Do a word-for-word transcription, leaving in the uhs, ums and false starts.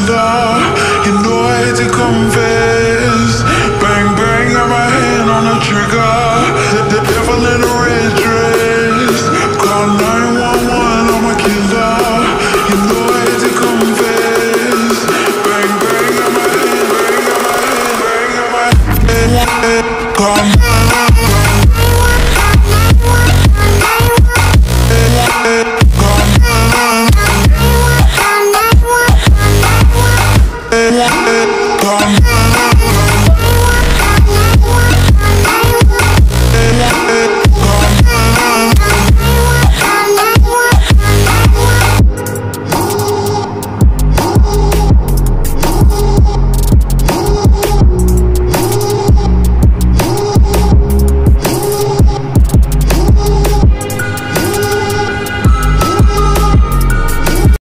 Come